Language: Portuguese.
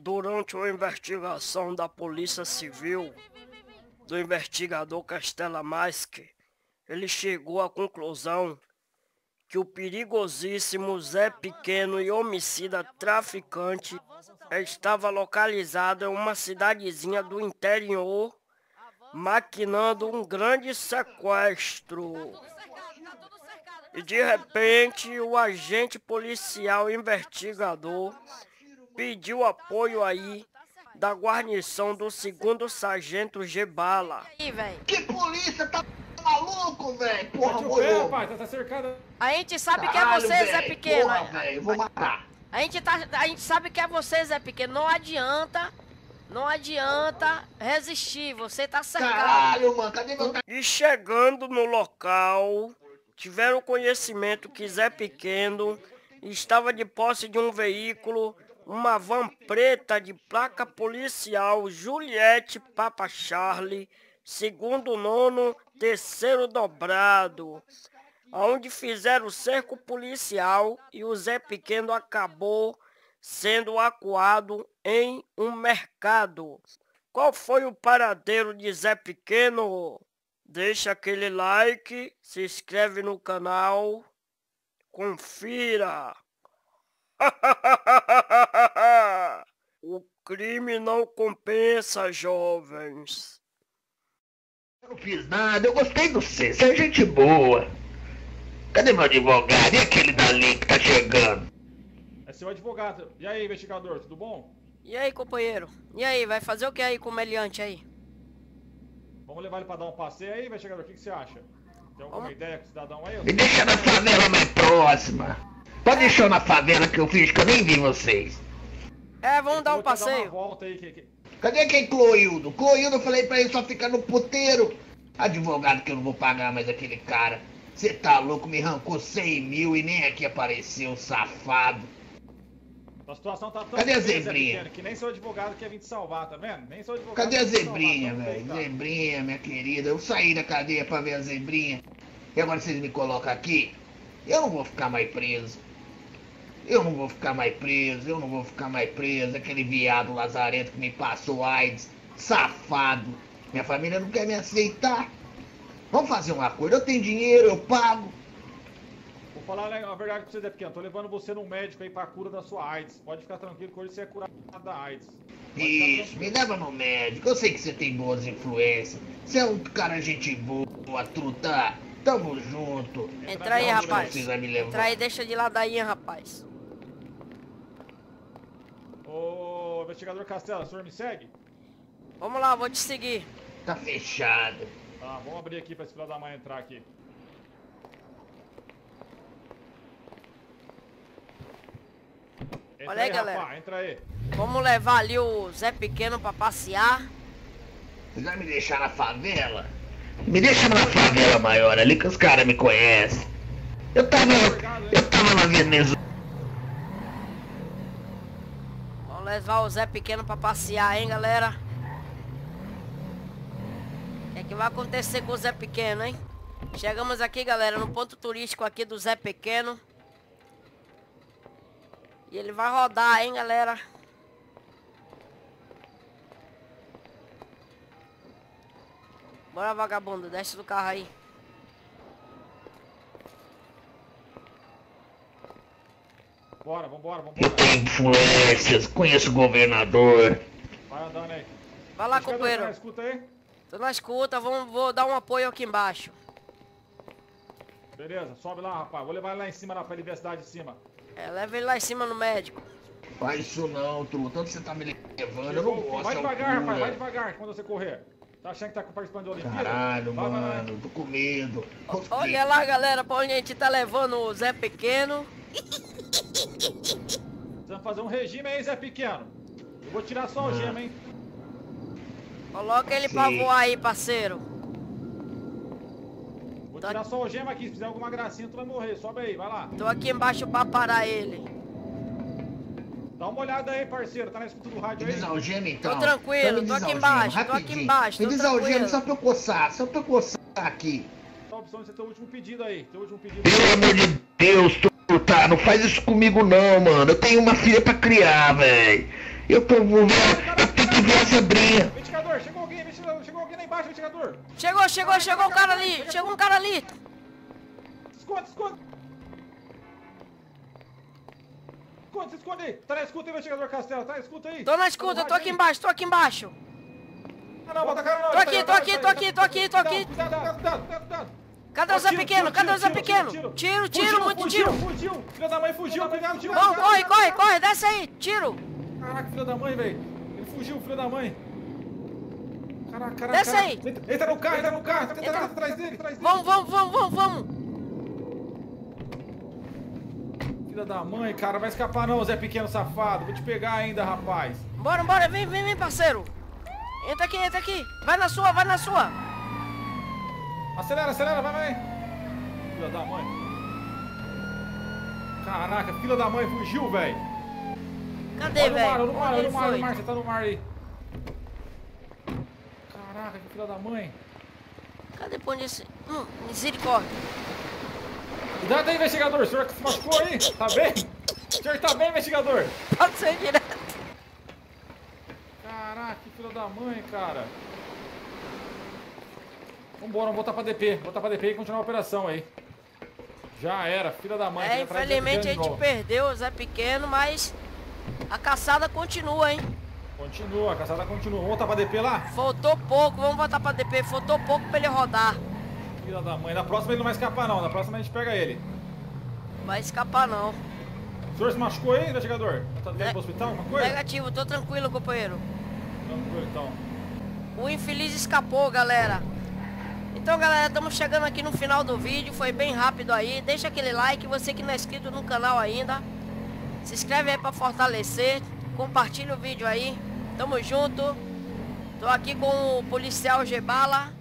Durante uma investigação da Polícia Civil, do investigador Castela Masque, ele chegou à conclusão que o perigosíssimo Zé Pequeno e homicida traficante estava localizado em uma cidadezinha do interior, maquinando um grande sequestro. E de repente, o agente policial investigador pediu apoio aí da guarnição do 2º sargento Gebala. Que polícia, tá maluco, velho? Porra, morreu. Rapaz, tá cercado. A gente sabe que é você, Zé Pequeno. Porra, velho, vou matar. A gente sabe que é você, Zé Pequeno. Não adianta resistir, você tá cercado. Caralho, mano, cadê meu... E chegando no local, tiveram conhecimento que Zé Pequeno estava de posse de um veículo, uma van preta de placa policial Juliette Papa Charlie, 2/9, 3º dobrado, onde fizeram o cerco policial e o Zé Pequeno acabou sendo acuado em um mercado. Qual foi o paradeiro de Zé Pequeno? Deixa aquele like, se inscreve no canal, confira. O crime não compensa, jovens. Eu não fiz nada, eu gostei do Cê, você é gente boa. Cadê meu advogado? E aquele dali que tá chegando? É seu advogado. E aí, investigador, tudo bom? E aí, companheiro? E aí, vai fazer o que aí com o meliante aí? Vamos levar ele pra dar um passeio aí, investigador? O que você acha? Tem alguma ideia com o cidadão aí? Me deixa na favela mais próxima. Pode deixar na favela que eu fiz, que eu nem vi vocês. É, vamos dar um passeio. Dar uma volta aí, Cadê quem? Cloildo? Cloildo, eu falei pra ele só ficar no puteiro. Advogado que eu não vou pagar mais aquele cara. Você tá louco, me arrancou 100 mil e nem aqui apareceu, safado. A situação tá tão... Cadê a Zebrinha? Que nem seu advogado quer vir te salvar, tá vendo? Nem seu advogado. Cadê a Zebrinha, velho? Tá? Zebrinha, minha querida. Eu saí da cadeia pra ver a Zebrinha. E agora vocês me colocam aqui? Eu não vou ficar mais preso. Eu não vou ficar mais preso. Aquele viado lazarento que me passou AIDS, safado. Minha família não quer me aceitar. Vamos fazer um acordo, eu tenho dinheiro, eu pago. Vou falar a verdade pra você, Zé Pequeno. Tô levando você num médico aí pra cura da sua AIDS. Pode ficar tranquilo que hoje você é curado da AIDS. Isso, me leva no médico. Eu sei que você tem boas influências. Você é um cara gente boa, truta. Tamo junto. Entra aí, rapaz. Entra aí, deixa de lado aí, rapaz. Ô, investigador Castela, o senhor me segue? Vamos lá, vou te seguir. Tá fechado. Tá, vamos abrir aqui pra esse filho da mãe entrar aqui. Olha aí, galera. Rapaz, entra aí. Vamos levar ali o Zé Pequeno pra passear. Você vai me deixar na favela? Me deixa na favela maior ali que os caras me conhecem. Eu tava na Venezuela. Vamos levar o Zé Pequeno pra passear, hein, galera? O que é que vai acontecer com o Zé Pequeno, hein? Chegamos aqui, galera, no ponto turístico aqui do Zé Pequeno. E ele vai rodar, hein, galera? Bora, vagabundo, desce do carro aí. Bora, vambora. Eu tenho influências, conheço o governador. Vai andando aí. Vai lá, companheiro. Tá na escuta aí? Tô na escuta, vou dar um apoio aqui embaixo. Beleza, sobe lá, rapaz. Vou levar ele lá em cima, pra ele ver a cidade de cima. É, leva ele lá em cima no médico. Faz isso não, truta. Tanto que você tá me levando, eu não gosto. Vai devagar, rapaz, vai devagar quando você correr. Tá achando que tá participando da Olimpíada? Caralho, mano, tô com medo. Olha lá, galera, pra onde a gente tá levando o Zé Pequeno. Precisamos fazer um regime aí, Zé Pequeno. Eu vou tirar só o gema, hein? Coloca ele pra voar aí, parceiro. Vou tirar só o gema aqui, se fizer alguma gracinha tu vai morrer, sobe aí, vai lá. Tô aqui embaixo pra parar ele. Dá uma olhada aí, parceiro, tá na escuta do rádio aí? Me desalgema, então. Tô tranquilo, tô aqui embaixo, Me desalgema só pra eu coçar aqui. Tá a opção de você ter o último pedido aí, Pelo amor de Deus, tu tá, não faz isso comigo não, mano. Eu tenho uma filha pra criar, velho. Eu vou ver a sobrinha. Ventilador, chegou alguém lá embaixo, ventilador. Chegou o cara ali, chegou um cara ali. Se esconde aí. Tá na escuta aí, investigador Castela, tá na escuta aí. Tô na escuta, tô aqui embaixo, tô aqui embaixo. Ah, não, bota a cara não. Tô aqui. Cuidado. Cadê o Zé Pequeno? Tiro, muito tiro. Fugiu, filho da mãe fugiu, cuidado, tiro. Não, corre, desce aí, tiro. Caraca, filho da mãe, velho. Ele fugiu, filho da mãe. Caraca. Desce aí. Entra no carro, tenta entrar atrás dele. Vamos. Filha da mãe, cara, vai escapar não, Zé Pequeno safado. Vou te pegar ainda, rapaz. Bora, vem, parceiro. Entra aqui. Vai na sua. Acelera, vai. Filha da mãe. Caraca, filha da mãe fugiu, velho. Cadê, velho? Olha no mar, você tá no mar aí. Caraca, que filha da mãe. Cadê pra onde esse... misericórdia. Cuidado aí, investigador, o senhor que se machucou aí, tá bem? O senhor tá bem, investigador? Pode ser direto. Caraca, que filho da mãe, cara. Vambora, vamos voltar pra DP e continuar a operação aí. Já era, filha da mãe. É, infelizmente a gente perdeu o Zé Pequeno, mas a caçada continua, hein? Continua, a caçada continua. Vamos voltar pra DP lá? Faltou pouco, vamos voltar pra DP, faltou pouco pra ele rodar. Filha da mãe, na próxima ele não vai escapar não, na próxima a gente pega ele. Não vai escapar não. O senhor se machucou aí, investigador? Tá dentro do hospital, alguma coisa? Negativo, tô tranquilo, companheiro. Tranquilo então. O infeliz escapou, galera. Então, galera, estamos chegando aqui no final do vídeo, foi bem rápido aí. Deixa aquele like, você que não é inscrito no canal ainda, se inscreve aí pra fortalecer, compartilha o vídeo aí. Tamo junto. Tô aqui com o policial Gebala.